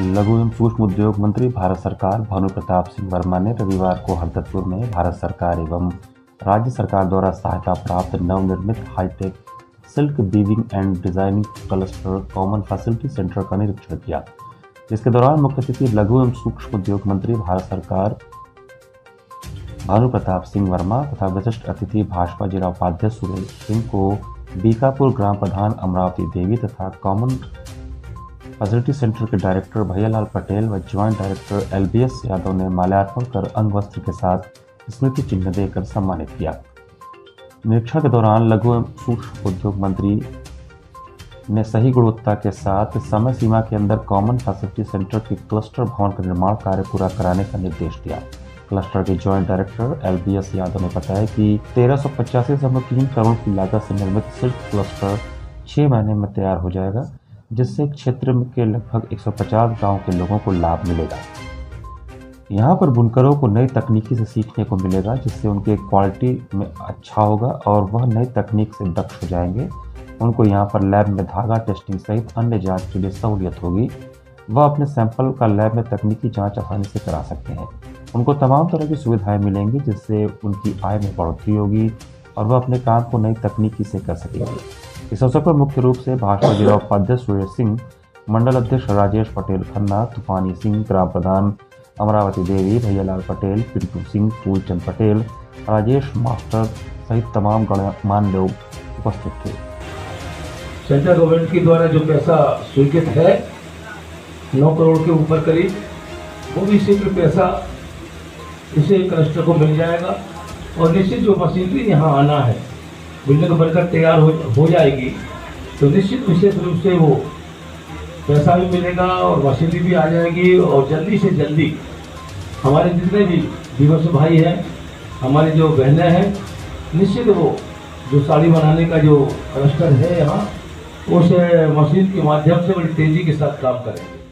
लघु एवं सूक्ष्म उद्योग मंत्री भारत सरकार भानु प्रताप सिंह वर्मा ने रविवार को हरदतपुर में भारत सरकार एवं राज्य सरकार द्वारा सहायता प्राप्त नवनिर्मित hi tech silk weaving and designing cluster common facility centre का निरीक्षण किया। इसके दौरान मुख्य अतिथि लघु एवं सूक्ष्म उद्योग मंत्री भारत सरकार भानु प्रताप सिंह वर्मा तथा विशिष्ट अतिथि भाजपा जिला उपाध्यक्ष सुरेश सिंह को बीकापुर ग्राम प्रधान अमरावती देवी तथा कॉमन फैसिलिटी सेंटर के डायरेक्टर भैया लाल पटेल व ज्वाइंट डायरेक्टर एलबीएस यादव ने माल्यार्पण कर अंगवस्त्र के साथ स्मृति चिन्ह देकर सम्मानित किया। निरीक्षण के दौरान लघु एवं सूक्ष्म उद्योग मंत्री ने सही गुणवत्ता के साथ समय सीमा के अंदर कॉमन फैसिलिटी सेंटर के क्लस्टर भवन का निर्माण कार्य पूरा कराने का निर्देश दिया। क्लस्टर के ज्वाइंट डायरेक्टर एलबीएस यादव ने बताया कि 1385.3 करोड़ की लागत से निर्मित सिल्क क्लस्टर 6 महीने में तैयार हो जाएगा, जिससे क्षेत्र के लगभग 150 गांव के लोगों को लाभ मिलेगा। यहां पर बुनकरों को नई तकनीकी से सीखने को मिलेगा, जिससे उनके क्वालिटी में अच्छा होगा और वह नई तकनीक से दक्ष हो जाएंगे। उनको यहां पर लैब में धागा टेस्टिंग सहित अन्य जांच के लिए सहूलियत होगी। वह अपने सैंपल का लैब में तकनीकी जांच आसानी से करा सकते हैं। उनको तमाम तरह की सुविधाएँ मिलेंगी, जिससे उनकी आय में बढ़ोतरी होगी और वह अपने काम को नई तकनीकी से कर सकेंगे। इस अवसर पर मुख्य रूप से भाजपा जिला उपाध्यक्ष सुरेश सिंह, मंडल अध्यक्ष राजेश पटेल, खन्ना तूफानी सिंह, ग्राम प्रधान अमरावती देवी, भैया लाल पटेल, पिंटू सिंह, पूजन पटेल, राजेश मास्टर सहित तमाम गणमान्य लोग उपस्थित थे। सेंट्रल गवर्नमेंट के द्वारा जो पैसा स्वीकृत है 9 करोड़ के ऊपर करीब, वो भी सिर्फ पैसा इसे क्लस्टर को मिल जाएगा और निश्चित जो मशीनरी यहाँ आना है बिल्डिंग बनकर तैयार हो जाएगी तो निश्चित विशेष रूप से वो पैसा भी मिलेगा और मशीनरी भी आ जाएगी और जल्दी से जल्दी हमारे जितने भी दिवस भाई हैं, हमारे जो बहनें हैं, निश्चित वो जो साड़ी बनाने का जो क्लस्टर है यहाँ उस मशीन के माध्यम से बड़ी तेज़ी के साथ काम करेंगे।